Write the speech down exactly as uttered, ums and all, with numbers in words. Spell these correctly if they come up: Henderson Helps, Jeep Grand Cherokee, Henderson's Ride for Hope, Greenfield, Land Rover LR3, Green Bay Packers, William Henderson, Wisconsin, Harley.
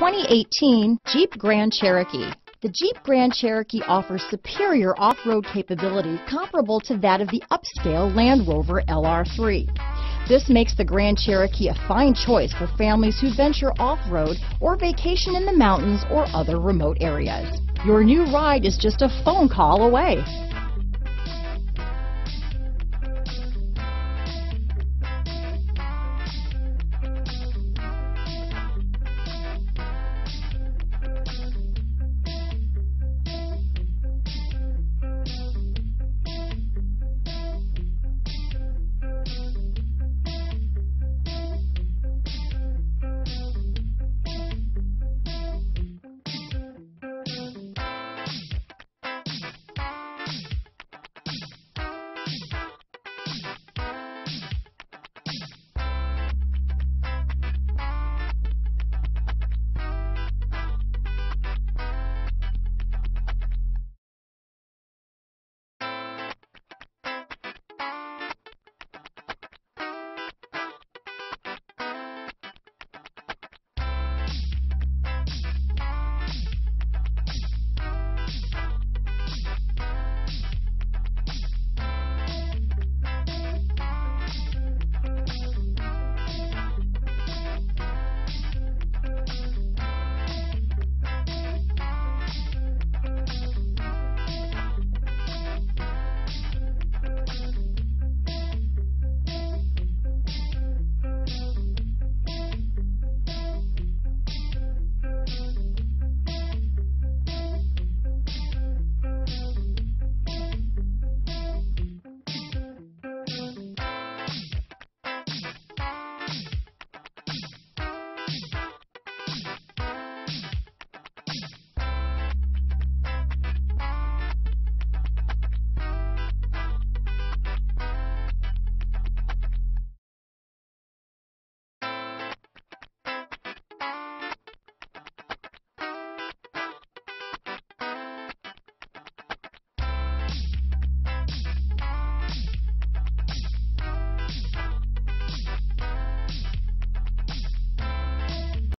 twenty eighteen Jeep Grand Cherokee. The Jeep Grand Cherokee offers superior off-road capability comparable to that of the upscale Land Rover L R three. This makes the Grand Cherokee a fine choice for families who venture off-road or vacation in the mountains or other remote areas. Your new ride is just a phone call away.